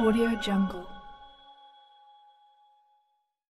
Audio Jungle.